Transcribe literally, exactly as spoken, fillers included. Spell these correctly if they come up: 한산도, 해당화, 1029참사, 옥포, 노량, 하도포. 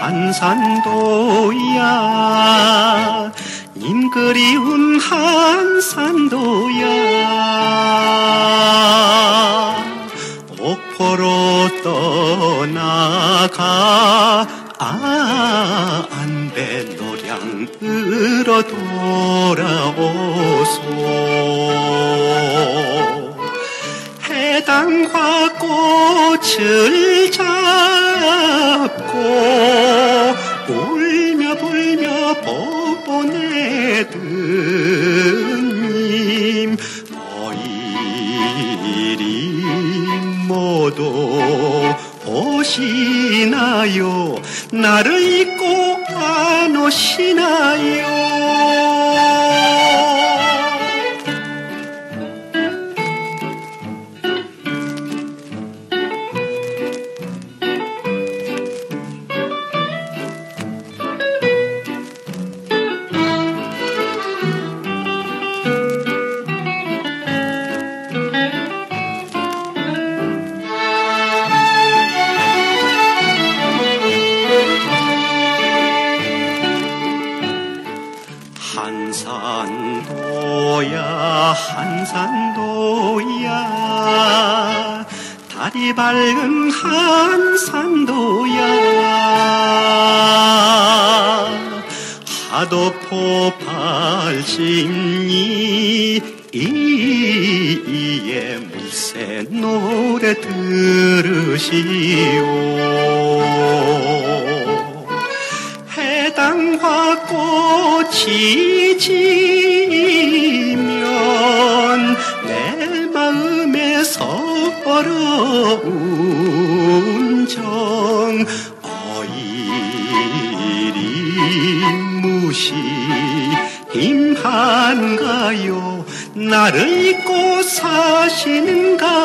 한산도야 님 그리운 한산도야 옥포로 떠나가 아 안배 노량으로 돌아오소. 해당화 꽃을 잡고 울며 불며 보내던 님 보일이 모두 오시나요? 나를 잊고 안 오시나요? 한산도야 한산도야 달이 밝은 한산도야 하도포 팔십리 이의 물새 노래 들으시오. 해당화 꽃이 지면 내 마음에 서러운 정 어이리 무심한가요? 나를 잊고 사시는가?